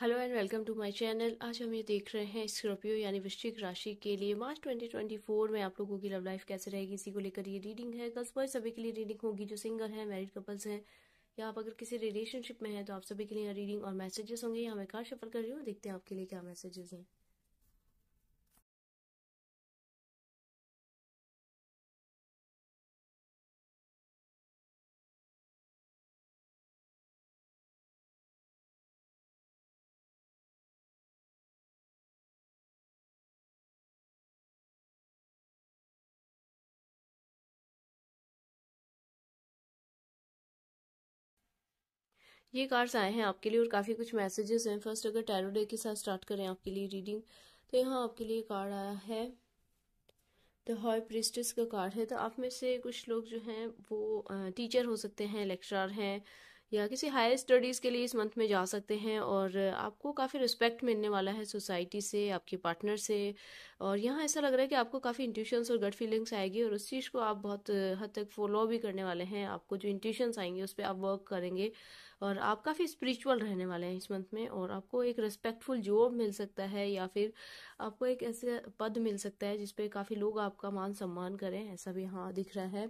Hello and welcome to my channel. आज हम ये देख रहे हैं स्कॉर्पियो यानी वृश्चिक राशि के लिए मार्च 2024 में आप लोगों की लव लाइफ कैसे रहेगी, इसी को लेकर ये रीडिंग है। गर्ल्स बॉय सभी के लिए रीडिंग होगी, जो सिंगल हैं, मैरिड कपल्स हैं या आप अगर किसी रिलेशनशिप में हैं तो आप सभी के लिए रीडिंग और मैसेजेस होंगे। यहाँ मैं कार्ड शफल कर रही हूँ, देखते हैं आपके लिए क्या मैसेजेस हैं। ये कार्ड्स आए हैं आपके लिए और काफ़ी कुछ मैसेजेस हैं। फर्स्ट अगर टैरो डे के साथ स्टार्ट करें आपके लिए रीडिंग तो यहाँ आपके लिए कार्ड आया है द हाई प्रीस्टेस का कार्ड है। तो आप में से कुछ लोग जो हैं वो टीचर हो सकते हैं, लेक्चरर हैं या किसी हायर स्टडीज़ के लिए इस मंथ में जा सकते हैं और आपको काफ़ी रिस्पेक्ट मिलने वाला है सोसाइटी से, आपके पार्टनर से। और यहाँ ऐसा लग रहा है कि आपको काफ़ी इंट्यूशंस और गट फीलिंग्स आएगी और उस चीज़ को आप बहुत हद तक फॉलो भी करने वाले हैं। आपको जो इंट्यूशंस आएंगे उस पर आप वर्क करेंगे और आप काफ़ी स्पिरिचुअल रहने वाले हैं इस मंथ में। और आपको एक रिस्पेक्टफुल जॉब मिल सकता है या फिर आपको एक ऐसे पद मिल सकता है जिसपे काफ़ी लोग आपका मान सम्मान करें, ऐसा भी यहाँ दिख रहा है।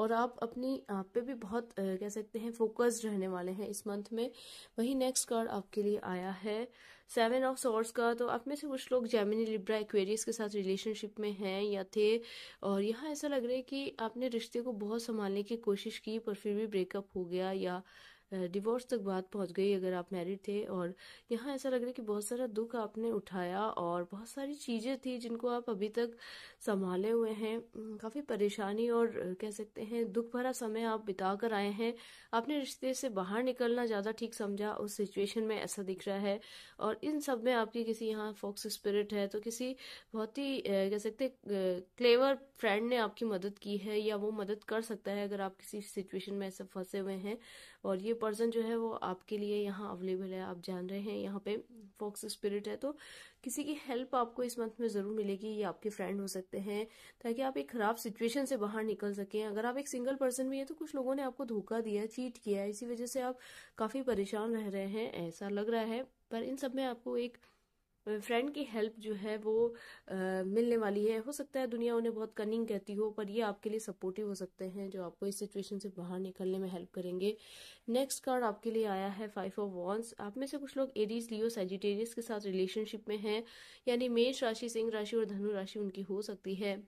और आप अपनी आप पे भी बहुत कह सकते हैं फोकस्ड रहने वाले हैं इस मंथ में। वहीं नेक्स्ट कार्ड आपके लिए आया है 7 ऑफ सॉर्ड्स का। तो आप में से कुछ लोग जेमिनी, लिब्रा, एक्वेरियस के साथ रिलेशनशिप में हैं या थे और यहाँ ऐसा लग रहा है कि आपने रिश्ते को बहुत संभालने की कोशिश की पर फिर भी ब्रेकअप हो गया या डिवोर्स तक बात पहुंच गई अगर आप मैरिड थे। और यहाँ ऐसा लग रहा है कि बहुत सारा दुख आपने उठाया और बहुत सारी चीज़ें थी जिनको आप अभी तक संभाले हुए हैं। काफ़ी परेशानी और कह सकते हैं दुख भरा समय आप बिता कर आए हैं। आपने रिश्ते से बाहर निकलना ज़्यादा ठीक समझा उस सिचुएशन में, ऐसा दिख रहा है। और इन सब में आपकी किसी यहाँ फॉक्स स्पिरिट है तो किसी बहुत ही कह सकते क्लेवर फ्रेंड ने आपकी मदद की है या वो मदद कर सकता है अगर आप किसी सिचुएशन में ऐसे फंसे हुए हैं। और ये पर्सन जो है वो आपके लिए यहाँ अवेलेबल है, आप जान रहे हैं यहाँ पे फॉक्स स्पिरिट है। तो किसी की हेल्प आपको इस मंथ में जरूर मिलेगी, ये आपके फ्रेंड हो सकते हैं, ताकि आप एक खराब सिचुएशन से बाहर निकल सकें। अगर आप एक सिंगल पर्सन भी हैं तो कुछ लोगों ने आपको धोखा दिया, चीट किया, इसी वजह से आप काफी परेशान रह रहे हैं ऐसा लग रहा है। पर इन सब में आपको एक फ्रेंड की हेल्प जो है वो मिलने वाली है। हो सकता है दुनिया उन्हें बहुत कनिंग कहती हो पर ये आपके लिए सपोर्टिव हो सकते हैं जो आपको इस सिचुएशन से बाहर निकलने में हेल्प करेंगे। नेक्स्ट कार्ड आपके लिए आया है 5 ऑफ वॉन्ड्स। आप में से कुछ लोग एरीज, लियो, सैजिटेरियस के साथ रिलेशनशिप में हैं यानी मेष राशि, सिंह राशि और धनु राशि उनकी हो सकती है।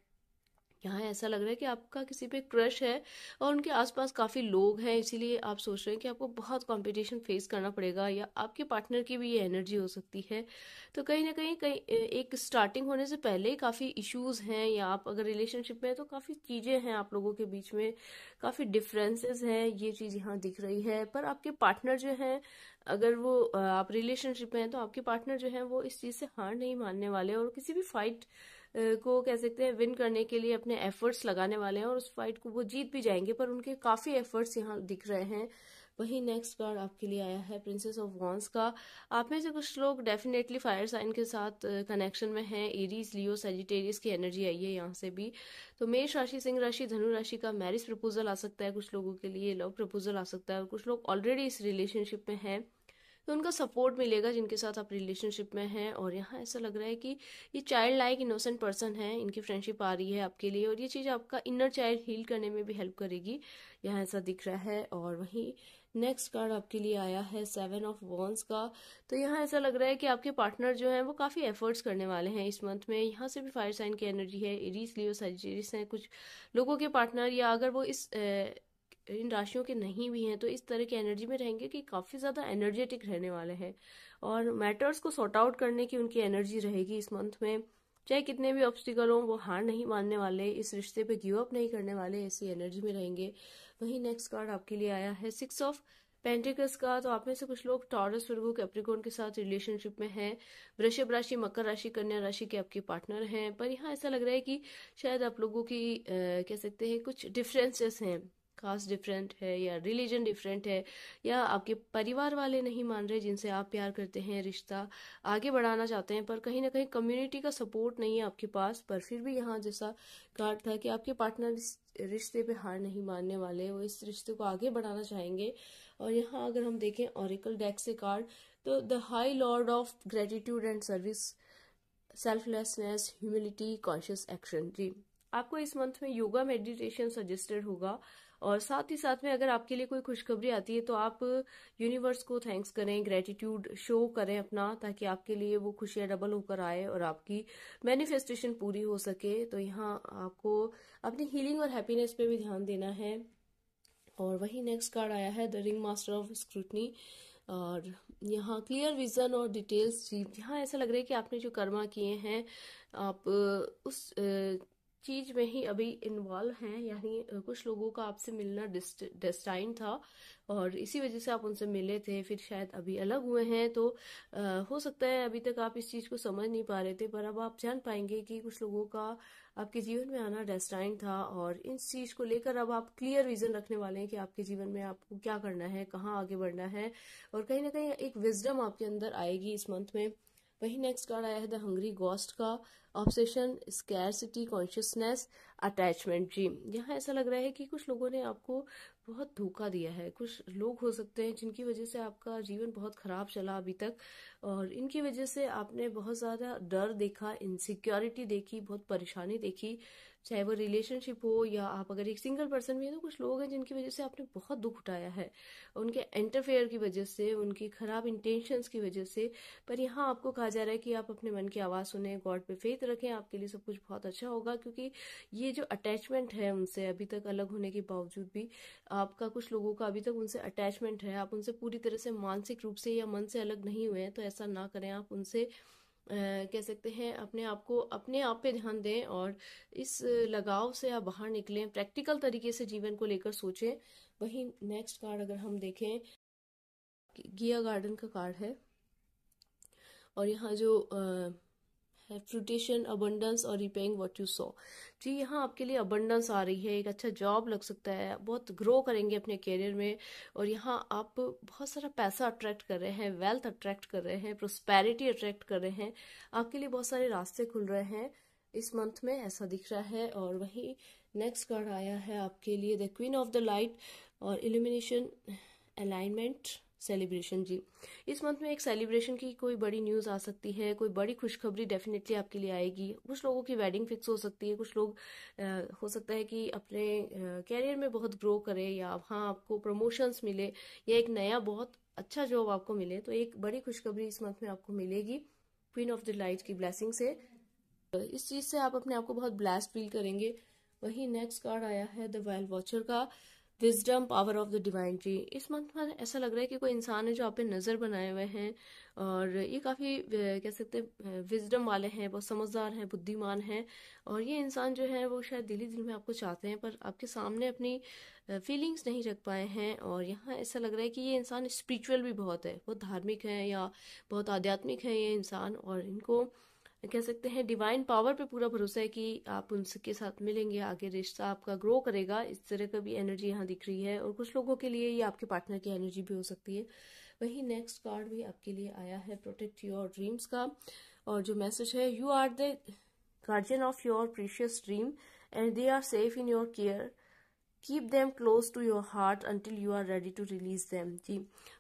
यहाँ ऐसा लग रहा है कि आपका किसी पे क्रश है और उनके आसपास काफ़ी लोग हैं, इसीलिए आप सोच रहे हैं कि आपको बहुत कंपटीशन फेस करना पड़ेगा या आपके पार्टनर की भी ये एनर्जी हो सकती है। तो कहीं ना कहीं एक स्टार्टिंग होने से पहले ही काफ़ी इश्यूज हैं या आप अगर रिलेशनशिप में हैं तो काफ़ी चीज़ें हैं आप लोगों के बीच में, काफ़ी डिफरेंसेस हैं, ये चीज़ यहाँ दिख रही है। पर आपके पार्टनर जो हैं अगर वो आप रिलेशनशिप में हैं तो आपके पार्टनर जो हैं वो इस चीज़ से हार नहीं मानने वाले और किसी भी फाइट को कह सकते हैं विन करने के लिए अपने एफर्ट्स लगाने वाले हैं और उस फाइट को वो जीत भी जाएंगे, पर उनके काफ़ी एफर्ट्स यहाँ दिख रहे हैं। वहीं नेक्स्ट कार्ड आपके लिए आया है प्रिंसेस ऑफ वॉन्स का। आप में से कुछ लोग डेफिनेटली फायर साइन के साथ कनेक्शन में हैं, एरीज, लियो, सैजिटेरियस की एनर्जी आई है यहाँ से भी। तो मेष राशि, सिंह राशि, धनु राशि का मैरिज प्रपोजल आ सकता है, कुछ लोगों के लिए लव प्रपोजल आ सकता है और कुछ लोग ऑलरेडी इस रिलेशनशिप में हैं तो उनका सपोर्ट मिलेगा जिनके साथ आप रिलेशनशिप में हैं। और यहाँ ऐसा लग रहा है कि ये चाइल्ड लाइक इनोसेंट पर्सन है, इनकी फ्रेंडशिप आ रही है आपके लिए और ये चीज़ आपका इनर चाइल्ड हील करने में भी हेल्प करेगी, यहाँ ऐसा दिख रहा है। और वहीं नेक्स्ट कार्ड आपके लिए आया है 7 ऑफ वॉन्स का। तो यहाँ ऐसा लग रहा है कि आपके पार्टनर जो हैं वो काफ़ी एफर्ट्स करने वाले हैं इस मंथ में। यहाँ से भी फायर साइन की एनर्जी है, एरीज, लियो, सैजिटेरियस हैं कुछ लोगों के पार्टनर या अगर वो इन राशियों के नहीं भी हैं तो इस तरह की एनर्जी में रहेंगे कि काफ़ी ज़्यादा एनर्जेटिक रहने वाले हैं और मैटर्स को सॉर्ट आउट करने की उनकी एनर्जी रहेगी इस मंथ में। चाहे कितने भी ऑब्स्टिकल हों वो हार नहीं मानने वाले, इस रिश्ते पे गिव अप नहीं करने वाले, ऐसी एनर्जी में रहेंगे। वहीं नेक्स्ट कार्ड आपके लिए आया है 6 ऑफ पेंटिकल्स का। तो आप में से कुछ लोग टॉरस, वर्गो, कैप्रिकॉर्न के साथ रिलेशनशिप में हैं, वृषभ राशि, मकर राशि, कन्या राशि के आपके पार्टनर हैं। पर यहाँ ऐसा लग रहा है कि शायद आप लोगों की कह सकते हैं कुछ डिफ्रेंसेस हैं, कास्ट डिफरेंट है या रिलीजन डिफरेंट है या आपके परिवार वाले नहीं मान रहे जिनसे आप प्यार करते हैं, रिश्ता आगे बढ़ाना चाहते हैं पर कहीं ना कहीं कम्युनिटी का सपोर्ट नहीं है आपके पास। पर फिर भी यहाँ जैसा कार्ड था कि आपके पार्टनर रिश्ते पे हार नहीं मानने वाले, वो इस रिश्ते को आगे बढ़ाना चाहेंगे। और यहाँ अगर हम देखें ऑरेकल डेक से कार्ड तो the high lord of gratitude and service, selflessness, humility, conscious action. जी आपको इस मंथ में योगा मेडिटेशन सजेस्टेड होगा, और साथ ही साथ में अगर आपके लिए कोई खुशखबरी आती है तो आप यूनिवर्स को थैंक्स करें, ग्रेटिट्यूड शो करें अपना, ताकि आपके लिए वो खुशियां डबल होकर आए और आपकी मैनिफेस्टेशन पूरी हो सके। तो यहाँ आपको अपनी हीलिंग और हैप्पीनेस पे भी ध्यान देना है। और वही नेक्स्ट कार्ड आया है the ring master of scrutiny, और यहाँ क्लियर विजन और डिटेल्स। जी यहाँ ऐसा लग रहा है कि आपने जो कर्मा किए हैं आप उस चीज में ही अभी इन्वॉल्व हैं, यानी कुछ लोगों का आपसे मिलना डेस्टाइन था और इसी वजह से आप उनसे मिले थे, फिर शायद अभी अलग हुए हैं। तो हो सकता है अभी तक आप इस चीज को समझ नहीं पा रहे थे, पर अब आप जान पाएंगे कि कुछ लोगों का आपके जीवन में आना डेस्टाइन था, और इस चीज को लेकर अब आप क्लियर विजन रखने वाले हैं कि आपके जीवन में आपको क्या करना है, कहाँ आगे बढ़ना है, और कहीं ना कहीं एक विजडम आपके अंदर आएगी इस मंथ में। वही नेक्स्ट कार्ड आया है द हंग्री गॉस्ट का, ऑब्सेशन, स्कैरसिटी, कॉन्शियसनेस, अटैचमेंट। जी यहाँ ऐसा लग रहा है कि कुछ लोगों ने आपको बहुत धोखा दिया है, कुछ लोग हो सकते हैं जिनकी वजह से आपका जीवन बहुत खराब चला अभी तक, और इनकी वजह से आपने बहुत ज्यादा डर देखा, इनसिक्योरिटी देखी, बहुत परेशानी देखी, चाहे वो रिलेशनशिप हो या आप अगर एक सिंगल पर्सन भी है तो कुछ लोग हैं जिनकी वजह से आपने बहुत दुख उठाया है, उनके इंटरफेयर की वजह से, उनकी खराब इंटेंशंस की वजह से। पर यहाँ आपको कहा जा रहा है कि आप अपने मन की आवाज सुने, गॉड पे फेथ रखें, आपके लिए सब कुछ बहुत अच्छा होगा, क्योंकि ये जो अटैचमेंट है उनसे, अभी तक अलग होने के बावजूद भी आपका कुछ लोगों का अभी तक उनसे अटैचमेंट है, आप उनसे पूरी तरह से मानसिक रूप से या मन से अलग नहीं हुए हैं, तो ऐसा ना करें। आप उनसे कह सकते हैं अपने आप को, अपने आप पे ध्यान दें और इस लगाव से आप बाहर निकलें, प्रैक्टिकल तरीके से जीवन को लेकर सोचें। वहीं नेक्स्ट कार्ड अगर हम देखें गिया गार्डन का कार्ड है, और यहाँ जो फ्रूटेशन, अबंडेंस और रिपेइंग व्हाट यू सॉ। जी यहाँ आपके लिए अबंडेंस आ रही है, एक अच्छा जॉब लग सकता है, बहुत ग्रो करेंगे अपने कैरियर में, और यहाँ आप बहुत सारा पैसा अट्रैक्ट कर रहे हैं, वेल्थ अट्रैक्ट कर रहे हैं, प्रोस्पेरिटी अट्रैक्ट कर रहे हैं, आपके लिए बहुत सारे रास्ते खुल रहे हैं इस मंथ में, ऐसा दिख रहा है। और वहीं नेक्स्ट कार्ड आया है आपके लिए the queen of the light, और इल्यूमिनेशन, अलाइनमेंट, सेलिब्रेशन। जी इस मंथ में एक सेलिब्रेशन की कोई बड़ी न्यूज आ सकती है, कोई बड़ी खुशखबरी डेफिनेटली आपके लिए आएगी। कुछ लोगों की वेडिंग फिक्स हो सकती है, कुछ लोग हो सकता है कि अपने कैरियर में बहुत ग्रो करें, या हाँ आपको प्रमोशंस मिले, या एक नया बहुत अच्छा जॉब आपको मिले, तो एक बड़ी खुशखबरी इस मंथ में आपको मिलेगी क्वीन ऑफ द लाइट की ब्लेसिंग से। इस चीज से आप अपने आप को बहुत ब्लेस्ड फील करेंगे। वहीं नेक्स्ट कार्ड आया है द वाइल्ड वॉचर का, wisdom, power of the divine. जी इस मंथ में ऐसा लग रहा है कि कोई इंसान है जो आप पे नजर बनाए हुए हैं, और ये काफी कह सकते हैं विजडम वाले हैं, बहुत समझदार हैं, बुद्धिमान हैं, और ये इंसान जो है वो शायद दिल ही दिल में आपको चाहते हैं, पर आपके सामने अपनी फीलिंग्स नहीं रख पाए हैं। और यहाँ ऐसा लग रहा है कि ये इंसान स्पिरिचुअल भी बहुत है, बहुत धार्मिक है या बहुत आध्यात्मिक है ये इंसान, और इनको कह सकते हैं डिवाइन पावर पे पूरा भरोसा है कि आप उनके साथ मिलेंगे, आगे रिश्ता आपका ग्रो करेगा, इस तरह का भी एनर्जी यहाँ दिख रही है। और कुछ लोगों के लिए ये आपके पार्टनर की एनर्जी भी हो सकती है। वहीं नेक्स्ट कार्ड भी आपके लिए आया है प्रोटेक्ट योर ड्रीम्स का, और जो मैसेज है you are the guardian of your precious dream and they are safe in your care, keep them close to your heart until you are ready to release them. जी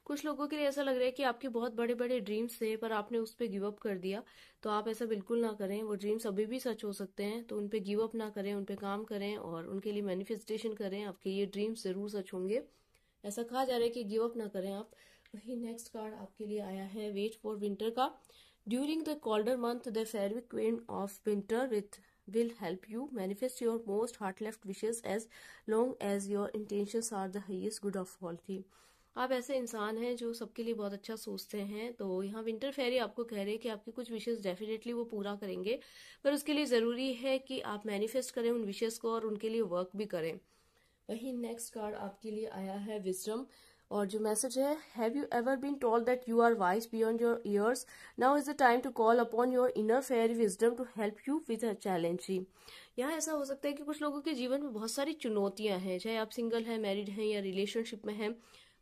कुछ लोगों के लिए ऐसा लग रहा है कि आपके बहुत बड़े बड़े ड्रीम्स थे, पर आपने उस पर गिव अप कर दिया, तो आप ऐसा बिल्कुल ना करें, वो ड्रीम्स अभी भी सच हो सकते हैं, तो उन पे गिव अप ना करें, उन पे काम करें और उनके लिए मैनिफेस्टेशन करें, आपके ये ड्रीम्स जरूर सच होंगे, ऐसा कहा जा रहा है कि गिव अप ना करें आप। वही नेक्स्ट कार्ड आपके लिए आया है वेट फॉर विंटर का, during the colder month the fairy queen of winter with will help you manifest your most heart-left wishes as long as your intentions are the highest good of all। थी आप ऐसे इंसान हैं जो सबके लिए बहुत अच्छा सोचते हैं, तो यहाँ विंटर फेरी आपको कह रहे हैं कि आपके कुछ विशेस डेफिनेटली वो पूरा करेंगे, पर उसके लिए ज़रूरी है कि आप मैनिफेस्ट करें उन विशेस को और उनके लिए वर्क भी करें। वहीं नेक्स्ट कार्ड आपके लिए आया है विजडम, और जो मैसेज है have you ever been told that you are wise beyond your years, now is the time to call upon your inner fair wisdom to help you with a challenge. यहाँ ऐसा हो सकता है कि कुछ लोगों के जीवन में बहुत सारी चुनौतियां हैं, चाहे आप सिंगल हैं, मैरिड हैं या रिलेशनशिप में हैं,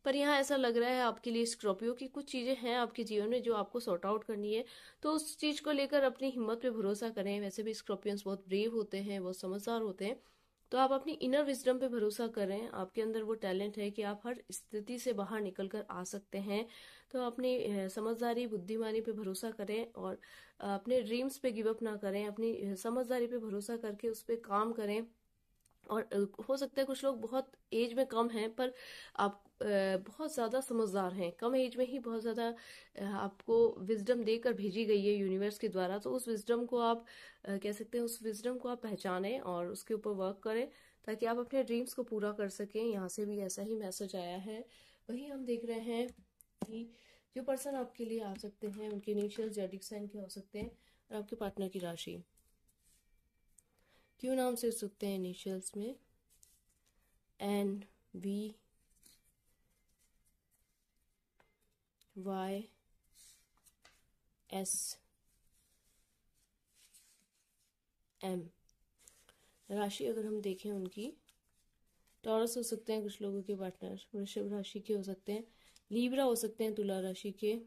पर यहाँ ऐसा लग रहा है आपके लिए स्कॉर्पियो की कुछ चीजें हैं आपके जीवन में जो आपको सॉर्ट आउट करनी है, तो उस चीज को लेकर अपनी हिम्मत पे भरोसा करें। वैसे भी स्कॉर्पियंस बहुत ब्रेव होते हैं, बहुत समझदार होते हैं, तो आप अपनी इनर विजडम पे भरोसा करें, आपके अंदर वो टैलेंट है कि आप हर स्थिति से बाहर निकल कर आ सकते हैं। तो अपनी समझदारी, बुद्धिमानी पे भरोसा करें और अपने ड्रीम्स पे गिव अप ना करें, अपनी समझदारी पे भरोसा करके उस पर काम करें। और हो सकता है कुछ लोग बहुत एज में कम हैं पर आप बहुत ज़्यादा समझदार हैं, कम एज में ही बहुत ज़्यादा आपको विजडम देकर भेजी गई है यूनिवर्स के द्वारा। तो उस विजडम को आप कह सकते हैं, उस विजडम को आप पहचानें और उसके ऊपर वर्क करें ताकि आप अपने ड्रीम्स को पूरा कर सकें। यहाँ से भी ऐसा ही मैसेज आया है। वही हम देख रहे हैं कि जो पर्सन आपके लिए आ सकते हैं उनके इनिशियल ज़ोडिएक साइन के हो सकते हैं और आपके पार्टनर की राशि क्यों नाम से सकते हैं इनिशियल्स में NVYSM। राशि अगर हम देखें उनकी टॉरस हो सकते हैं कुछ लोगों के, पार्टनर वृश्चिक राशि के हो सकते हैं, लीब्रा हो सकते हैं, तुला राशि के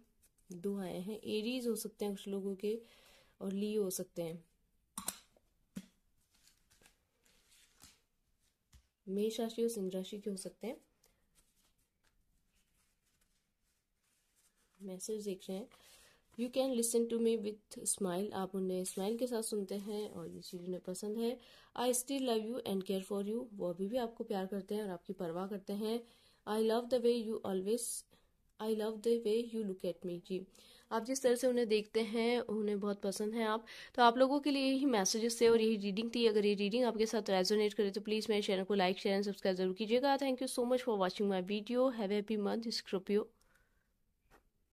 दो आए हैं, एरीज हो सकते हैं कुछ लोगों के और लियो हो सकते हैं। मेष राशि और सिंह राशि के हो सकते हैं। मैसेज देख रहे हैं, you can listen to me with smile, आप उन्हें स्माइल के साथ सुनते हैं और ये चीज उन्हें पसंद है। I still love you and care for you, वो अभी भी आपको प्यार करते हैं और आपकी परवाह करते हैं। I love the way you look at me, जी आप जिस तरह से उन्हें देखते हैं उन्हें बहुत पसंद है आप। तो आप लोगों के लिए यही मैसेजेस थे और यही रीडिंग थी। अगर ये रीडिंग आपके साथ रेजोनेट करे तो प्लीज़ मेरे चैनल को लाइक, शेयर एंड सब्सक्राइब जरूर कीजिएगा। Thank you so much for watching my video. Have a happy month Scorpio.